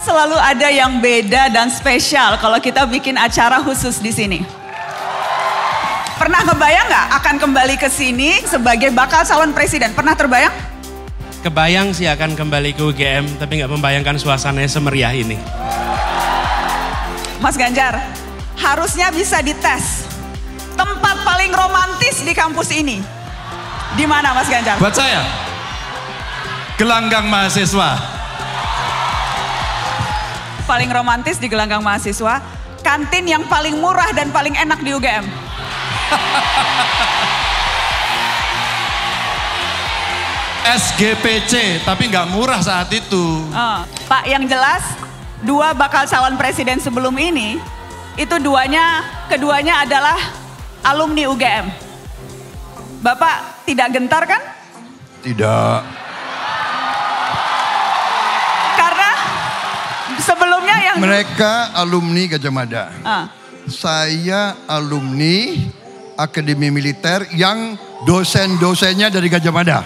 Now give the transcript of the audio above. Selalu ada yang beda dan spesial kalau kita bikin acara khusus di sini. Pernah kebayang nggak akan kembali ke sini sebagai bakal calon presiden? Pernah terbayang? Kebayang sih akan kembali ke UGM, tapi nggak membayangkan suasananya semeriah ini. Mas Ganjar, harusnya bisa dites. Tempat paling romantis di kampus ini. Di mana Mas Ganjar? Buat saya, gelanggang mahasiswa. Paling romantis di gelanggang mahasiswa, kantin yang paling murah dan paling enak di UGM. SGPC, tapi nggak murah saat itu. Pak, yang jelas dua bakal calon presiden sebelum ini, itu keduanya adalah alumni UGM. Bapak tidak gentar kan? Tidak. Sebelumnya yang... Mereka alumni Gadjah Mada. Saya alumni Akademi Militer yang dosen-dosennya dari Gadjah Mada.